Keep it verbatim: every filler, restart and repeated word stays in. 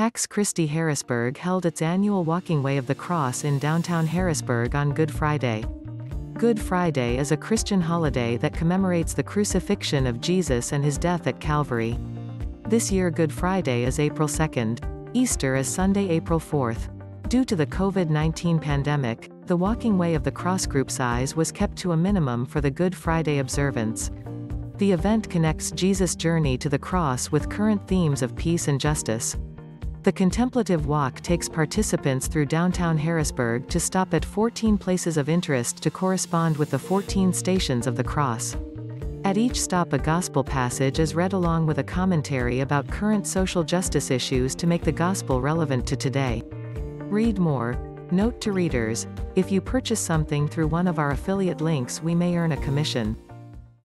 PAX Christi Harrisburg held its annual Walking Way of the Cross in downtown Harrisburg on Good Friday. Good Friday is a Christian holiday that commemorates the crucifixion of Jesus and his death at Calvary. This year Good Friday is April second. Easter is Sunday, April fourth. Due to the COVID nineteen pandemic, the Walking Way of the Cross group size was kept to a minimum for the Good Friday observance. The event connects Jesus' journey to the cross with current themes of peace and justice. The contemplative walk takes participants through downtown Harrisburg to stop at fourteen places of interest to correspond with the fourteen stations of the cross. At each stop, a gospel passage is read along with a commentary about current social justice issues to make the gospel relevant to today. Read more. Note to readers: if you purchase something through one of our affiliate links, we may earn a commission.